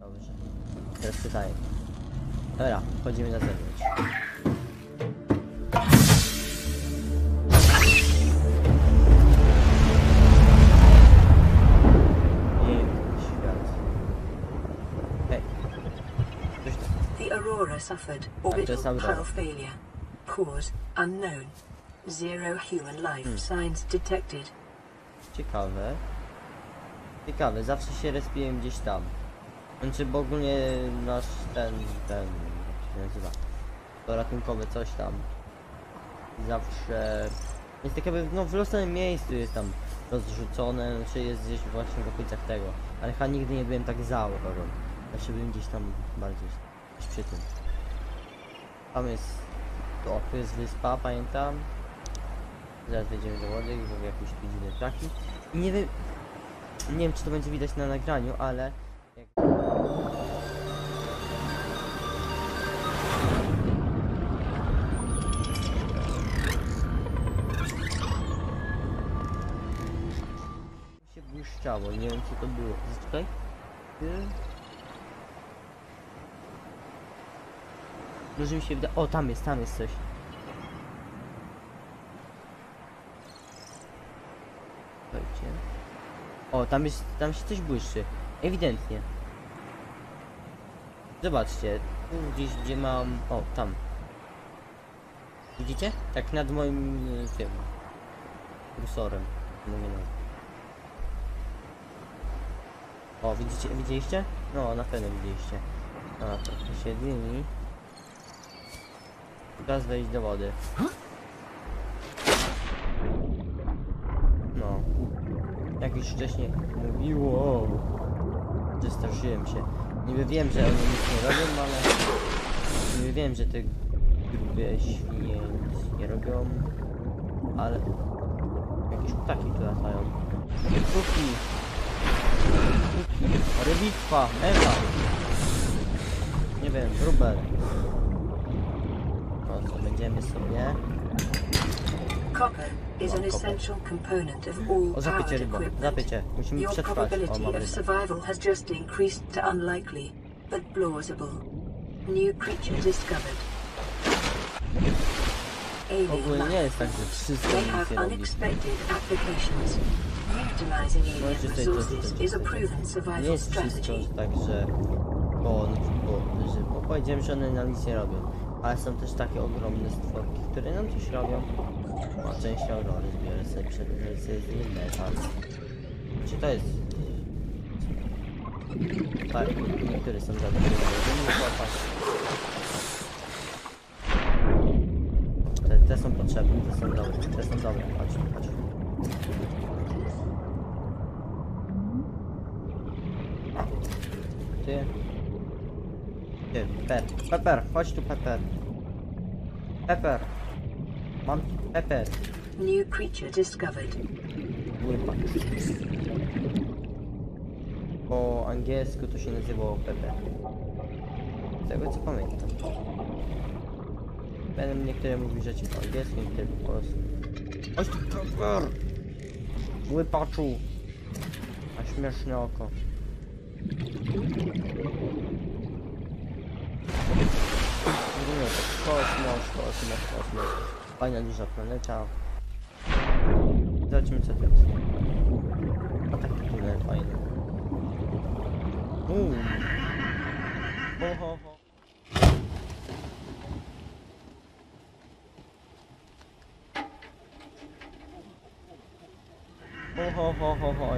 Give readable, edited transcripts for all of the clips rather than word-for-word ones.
Dobrze. Teraz pytanie. Dobra, wchodzimy na zewnątrz. The Aurora suffered orbital power failure. Cause unknown. Zero human life signs detected. Ciekawe. Ciekawe, zawsze się respiłem gdzieś tam. Znaczy, bo ogólnie nasz ten jak się nazywa, to ratunkowe coś tam zawsze jest tak jakby, no, w losowym miejscu jest tam rozrzucone, czy jest gdzieś właśnie w okolicach tego, ale chyba nigdy nie byłem tak za Aurorą. Znaczy byłem gdzieś tam bardziej niż przy tym. Tam jest, to tu jest wyspa, pamiętam. Zaraz wejdziemy do wody i w ogóle jakieś widzimy traki. Nie wiem czy to będzie widać na nagraniu, ale się błyszczało, nie wiem co to było. Zaczekaj. Może mi się wyda... O, tam jest coś. O, tam się coś błyszczy. Ewidentnie. Zobaczcie, tu gdzieś gdzie mam... O, tam. Widzicie? Tak nad moim tym... kursorem. O, widzicie? Widzieliście? No, na pewno widzieliście. A, to się dymi. Teraz wejść do wody. No. Jak już wcześniej mówiło, przestraszyłem się. Niby wiem, że oni nic nie robią, ale... Niby wiem, że te grube świnie nic nie robią, ale... Jakieś ptaki tu latają. Kuki! Rybitwa! Ewa! Nie wiem, rubel. No co, będziemy sobie... Is an essential component of all power equipment. Your probability of survival has just increased to unlikely, but plausible. New creature discovered. Alien life. They have unexpected applications. Utilizing alien resources is a proven survival strategy. Także, bo powiedziałem, że one nam nic nie robią, ale są też takie ogromne stworki, które nam coś robią. A część Aurory zbiorę sobie przed metal. Czy to jest... Parę kultury, które są za dużo, żeby popaść. Te są potrzebne, te są dobre, patrz. Ty, Pepper, chodź tu Pepper. Mam Pepper. New creature discovered. Po angielsku to się nazywało Pepper. Z tego co pamiętam. Będą niektóre mówić rzeczy po angielsku, niektóre po polsku. Chodź tu Pepper! Łypaczu! A śmieszne oko. Kosmos. Fajna duża planeta. Zobaczmy co to jest. A tak tunel fajny. Ho. Ho.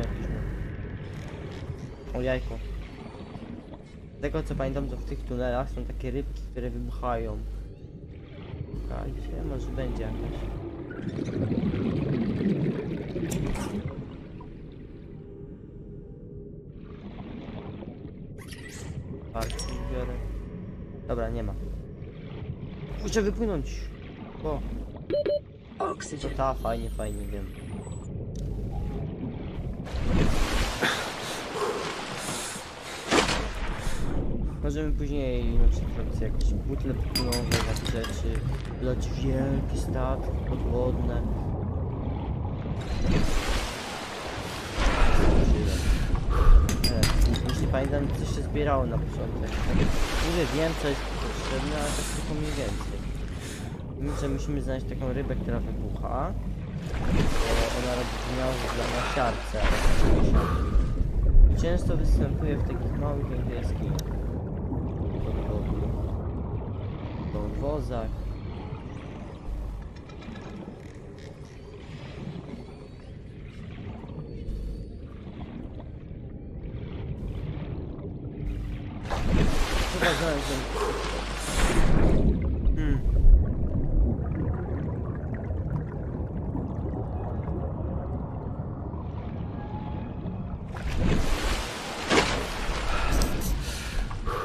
O jajko. Z tego co pamiętam, to w tych tunelach są takie rybki, które wybuchają. Słuchajcie, może będzie jakaś. Parki biorę. Dobra, nie ma. Muszę wypłynąć. Bo. To ta, fajnie, wiem. Możemy później na przykład jakieś butle popłynowe, takie rzeczy, lać wielkie statki podwodne. Jeśli pamiętam, coś się zbierało na początek. Mówię, wiem, co jest potrzebne, ale tak tylko mniej więcej. Więc musimy znaleźć taką rybę, która wybucha. Ona robi gniazdo na siarce. Często występuje w takich małych angielskich wozach.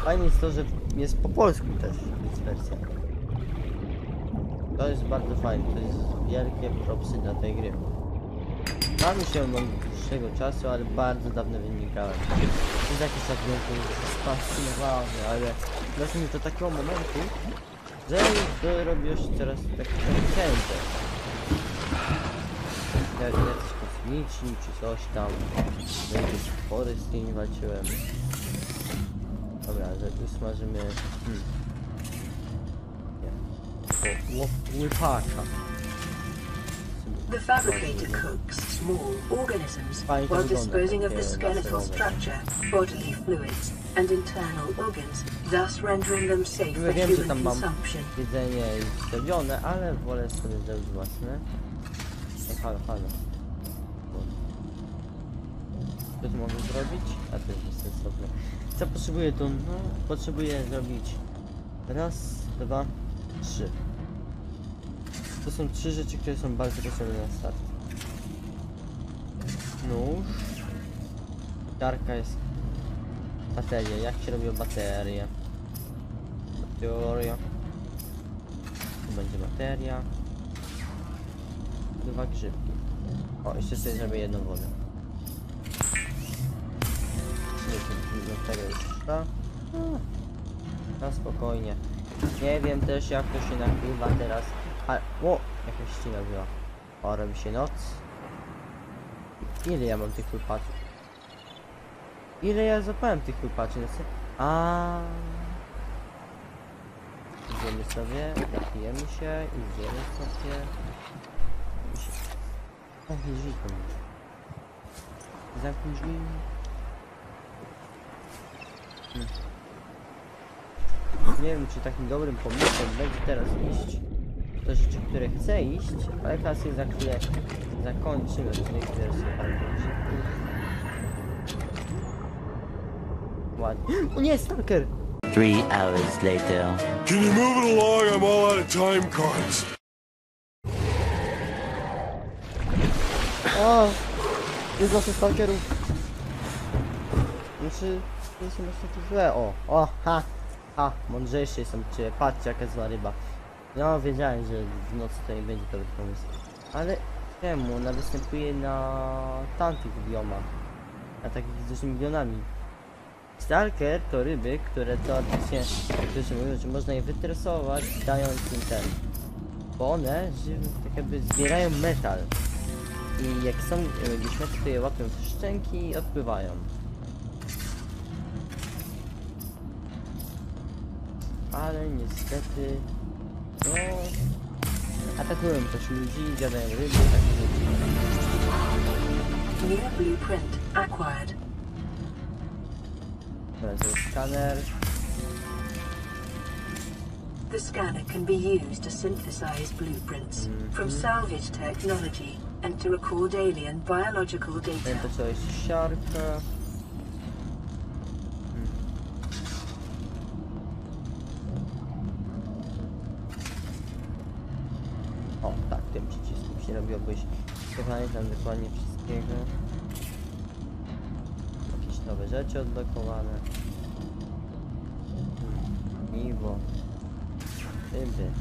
Fajne jest to, że jest po polsku też wersja. To jest bardzo fajne, to jest wielkie propsy dla tej gry. Mam się od dłuższego czasu, ale bardzo dawno wynikałem. Przez jakiś czas byłem zafascynowany, ale doszło mi do takiego momentu, że robię się teraz taki często. Jakiś kosmiczny czy coś tam. Jakieś spory z tym walczyłem. Dobra, że tu smażymy... Łypaka. The fabricator cooks small organisms while disposing of the skeletal structure, bodily fluids and internal organs, thus rendering them safe for human consumption. Jedzenie jest zrobione, ale wolę sobie zrobić własne. Halo. Co tu mogę zrobić? A to jest sensowne. Co potrzebuję tu? No, potrzebuję zrobić raz, dwa, trzy. To są trzy rzeczy, które są bardzo potrzebne na start. Nóż. Tarka jest... Bateria. Jak się robią baterie? Bateria. Tu będzie bateria. Dwa grzybki. O, jeszcze sobie zrobię jedną wodę. Bateria jest ta. Na spokojnie. Nie wiem też, jak to się nakrywa teraz. Ale, o, jakaś ścina była. O, robi się noc. Ile ja mam tych łypaczy? Ile ja zapałem tych łypaczy? A. Idziemy sobie, napijemy się, idziemy sobie. Zamknij drzwi to może. Zamknij drzwi. Nie wiem, czy takim dobrym pomysłem będzie teraz iść. To rzeczy, które chcę iść, ale teraz je za chwilę zakończymy odcinek wersji. Ładnie. O nie, Stalker! 3 hours later. Can you move it along? I'm all out of time cards. O! Jest nasze Stalkerów. Znaczy, nie są to złe. O, ha! Ha! Mądrzejszy jestem, czy patrzcie, jaka zła ryba. No, wiedziałem, że w nocy to nie będzie dobry pomysł. Ale czemu? Ona występuje na tamtych biomach. A takich z różnymi bionami. Stalker to ryby, które teoretycznie, którzy mówią, że można je wytresować, dając im ten. Bo one tak jakby zbierają metal. I jak są gdzieś metal, to je łapią w szczęki i odpływają. Ale niestety... No, atakują też ludzi, zjadają ryby, takie rzeczy. New blueprint acquired. Dobra, to jest skaner. The scanner can be used to synthesize blueprints from salvage technology and to record alien biological data. Wiem, to jest siarka. Robiłbyś kochanie tam dokładnie wszystkiego. Jakieś nowe rzeczy odblokowane. Miło. Ryby.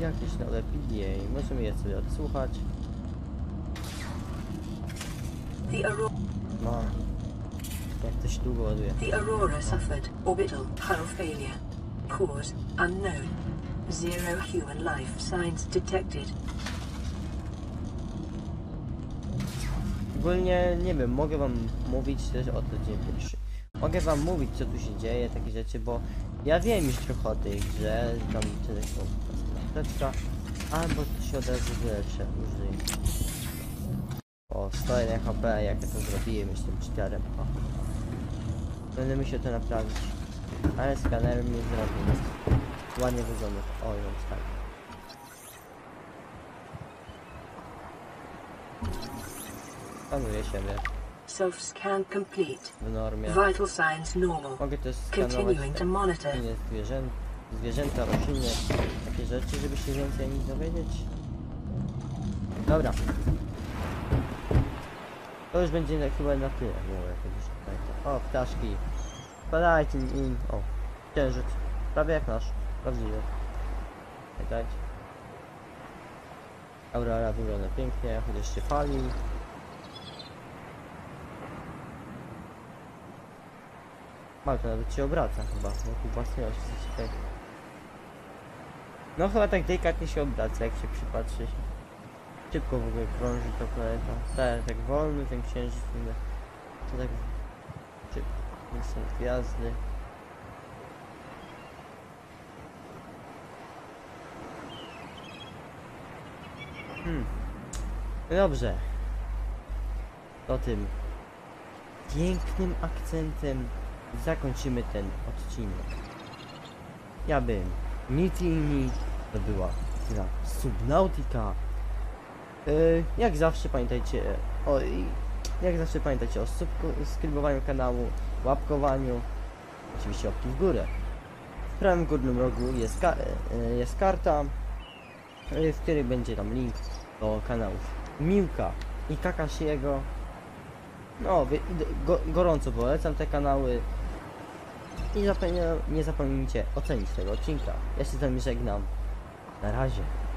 Jakieś nowe PDA. Możemy je sobie odsłuchać. No. Jak ktoś długo ładuje. The Aurora suffered orbital hull failure. Cause unknown. 0 human life signs detected. Ogólnie, nie wiem, mogę wam mówić też o tym dzień pierwszy. Mogę wam mówić, co tu się dzieje, takie rzeczy, bo ja wiem już trochę o tej grze, tam tyle są karteczka, albo to się od razu wyleczę, użyję. O, 101 HP, jak ja to zrobiłem, jestem 4. O. Będę musiał to naprawić, ale skanerem nie zrobię nic. Ładnie wygląda, o, ja mam skaner. Panuję siebie. Self scan complete. W normie. Vital signs normal. Mogę też skanować zwierzęta, rośliny, takie rzeczy, żeby się więcej nic dowiedzieć. Dobra. To już będzie chyba na tyle. O, ptaszki. Spadajcie im. O, księżyc. Prawie jak nasz. Prawdziwy. Czekajcie. Aurora wygląda pięknie, chociaż się pali. Ale to nawet się obraca chyba, wokół własności, coś takiego. No chyba tak delikatnie się obraca, jak się przypatrzy. Szybko w ogóle krąży to planeta. Tak wolny ten księżyc, to tak szybko. Nie są gwiazdy. Dobrze. O tym pięknym akcentem zakończymy ten odcinek. Ja bym nic inni, to była gra Subnautica. Jak zawsze pamiętajcie o subskrybowaniu kanału, łapkowaniu, oczywiście łapki w górę. W prawym górnym rogu jest, jest karta, w której będzie tam link do kanałów Miłka i Kakashiego. No, gorąco polecam te kanały. I nie zapomnijcie ocenić tego odcinka. Ja się z wami żegnam. Na razie.